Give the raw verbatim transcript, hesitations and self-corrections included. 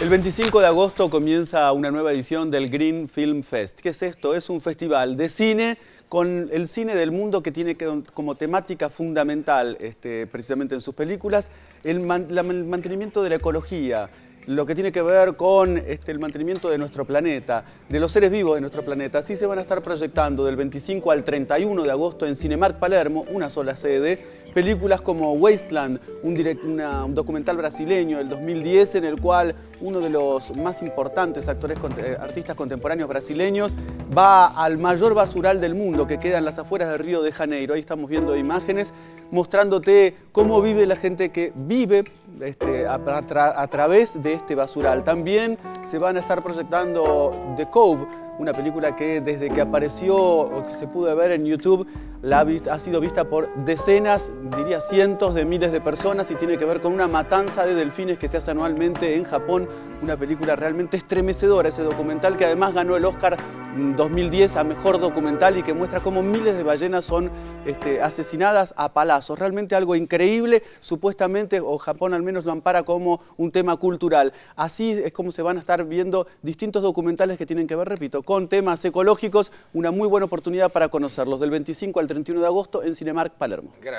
El veinticinco de agosto comienza una nueva edición del Green Film Fest. ¿Qué es esto? Es un festival de cine con el cine del mundo que tiene como temática fundamental, este, precisamente en sus películas, el, man, la, el mantenimiento de la ecología, lo que tiene que ver con este, el mantenimiento de nuestro planeta, de los seres vivos de nuestro planeta. Así se van a estar proyectando del veinticinco al treinta y uno de agosto en Cinemark Palermo, una sola sede, películas como Wasteland, un, direct, una, un documental brasileño del dos mil diez en el cual uno de los más importantes actores, artistas contemporáneos brasileños va al mayor basural del mundo que queda en las afueras de Río de Janeiro. Ahí estamos viendo imágenes mostrándote cómo vive la gente que vive este, a, tra a través de este basural. También se van a estar proyectando The Cove, una película que desde que apareció o que se pudo ver en YouTube la ha, ha sido vista por decenas, diría cientos de miles de personas, y tiene que ver con una matanza de delfines que se hace anualmente en Japón. Una película realmente estremecedora, ese documental que además ganó el Oscar dos mil diez a mejor documental y que muestra cómo miles de ballenas son este, asesinadas a palazos. Realmente algo increíble, supuestamente, o Japón al menos lo ampara como un tema cultural. Así es como se van a estar viendo distintos documentales que tienen que ver, repito, con temas ecológicos. Una muy buena oportunidad para conocerlos del veinticinco al treinta y uno de agosto en Cinemark Palermo. Gracias.